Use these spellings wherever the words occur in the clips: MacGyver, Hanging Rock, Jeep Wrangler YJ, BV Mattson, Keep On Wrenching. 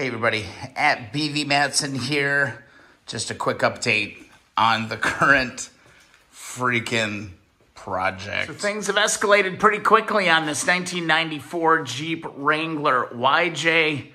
Hey everybody, at BV Mattson here. Just a quick update on the current freaking project. So things have escalated pretty quickly on this 1994 Jeep Wrangler YJ.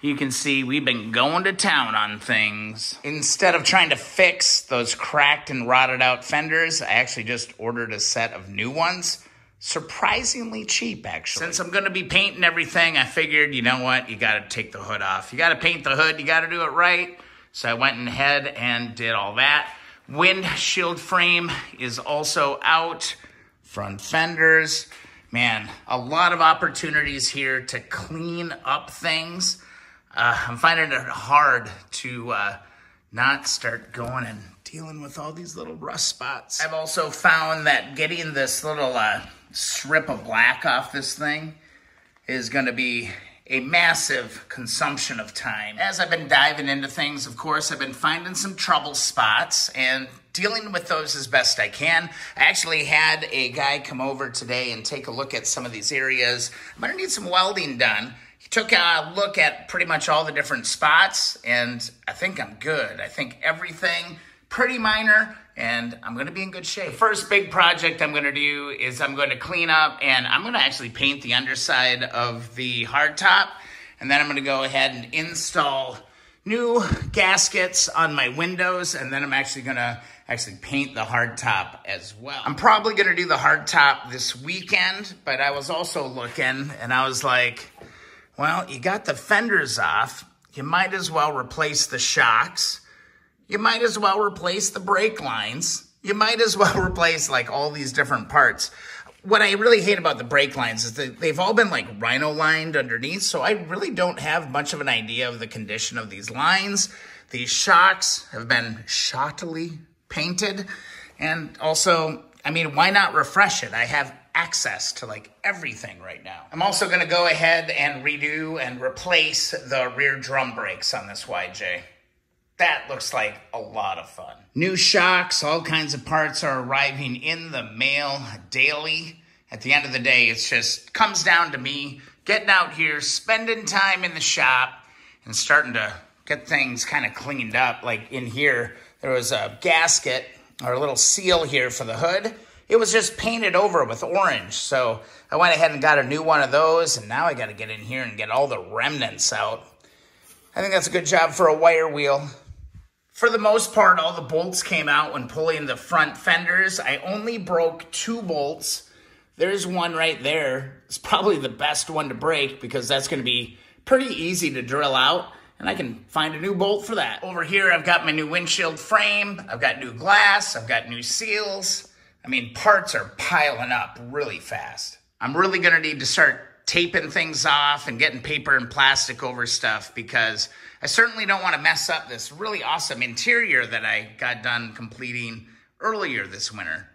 You can see we've been going to town on things. Instead of trying to fix those cracked and rotted out fenders, I actually just ordered a set of new ones. Surprisingly cheap, actually. Since I'm going to be painting everything, I figured, you know what? You got to take the hood off. You got to paint the hood. You got to do it right. So I went ahead and did all that. Windshield frame is also out. Front fenders. Man, a lot of opportunities here to clean up things. I'm finding it hard to not start going and dealing with all these little rust spots. I've also found that getting this little strip of black off this thing is going to be a massive consumption of time. As I've been diving into things, of course, I've been finding some trouble spots and dealing with those as best I can. I actually had a guy come over today and take a look at some of these areas. I'm going to need some welding done. He took a look at pretty much all the different spots, and I think I'm good. I think everything pretty minor, and I'm going to be in good shape. The first big project I'm going to do is I'm going to clean up, and I'm going to actually paint the underside of the hardtop, and then I'm going to go ahead and install new gaskets on my windows, and then I'm actually going to paint the hardtop as well. I'm probably going to do the hardtop this weekend, but I was also looking, and I was like, well, you got the fenders off. You might as well replace the shocks. You might as well replace the brake lines. You might as well replace like all these different parts. What I really hate about the brake lines is that they've all been like rhino lined underneath. So I really don't have much of an idea of the condition of these lines. These shocks have been shoddily painted. And also, I mean, why not refresh it? I have access to like everything right now. I'm also going to go ahead and redo and replace the rear drum brakes on this YJ. That looks like a lot of fun. New shocks, all kinds of parts are arriving in the mail daily. At the end of the day, it's just comes down to me getting out here, spending time in the shop, and starting to get things kind of cleaned up. Like in here, there was a gasket or a little seal here for the hood. It was just painted over with orange. So I went ahead and got a new one of those, and now I got to get in here and get all the remnants out. I think that's a good job for a wire wheel. For the most part, all the bolts came out when pulling the front fenders. I only broke two bolts. There's one right there. It's probably the best one to break because that's going to be pretty easy to drill out, and I can find a new bolt for that. Over here, I've got my new windshield frame. I've got new glass. I've got new seals. I mean, parts are piling up really fast. I'm really going to need to start taping things off and getting paper and plastic over stuff because I certainly don't want to mess up this really awesome interior that I got done completing earlier this winter.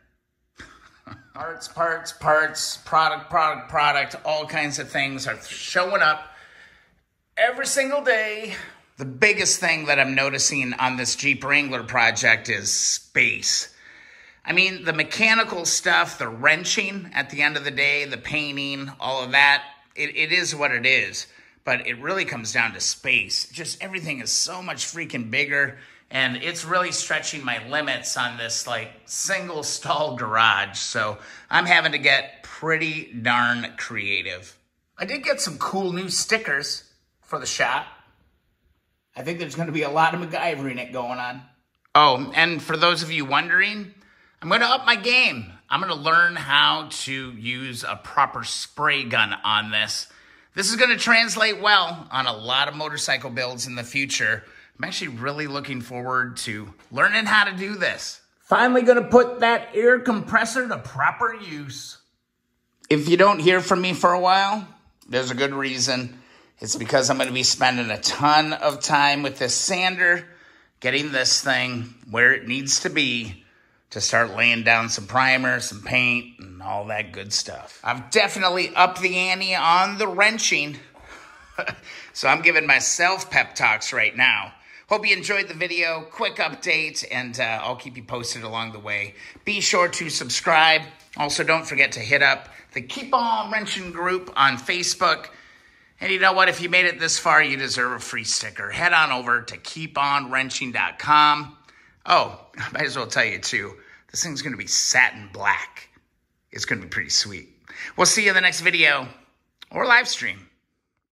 Parts, parts, parts, product, product, product, all kinds of things are showing up every single day. The biggest thing that I'm noticing on this Jeep Wrangler project is space. I mean, the mechanical stuff, the wrenching at the end of the day, the painting, all of that, it is what it is. But it really comes down to space. Just everything is so much freaking bigger. And it's really stretching my limits on this, like, single stall garage. So I'm having to get pretty darn creative. I did get some cool new stickers for the shop. I think there's going to be a lot of MacGyvering it going on. Oh, and for those of you wondering, I'm going to up my game. I'm going to learn how to use a proper spray gun on this. This is going to translate well on a lot of motorcycle builds in the future. I'm actually really looking forward to learning how to do this. Finally going to put that air compressor to proper use. If you don't hear from me for a while, there's a good reason. It's because I'm going to be spending a ton of time with this sander, getting this thing where it needs to be, to start laying down some primer, some paint, and all that good stuff. I've definitely upped the ante on the wrenching. So I'm giving myself pep talks right now. Hope you enjoyed the video. Quick update, and I'll keep you posted along the way. Be sure to subscribe. Also, don't forget to hit up the Keep On Wrenching group on Facebook. And you know what? If you made it this far, you deserve a free sticker. Head on over to keeponwrenching.com. Oh, I might as well tell you too, this thing's going to be satin black. It's going to be pretty sweet. We'll see you in the next video or live stream.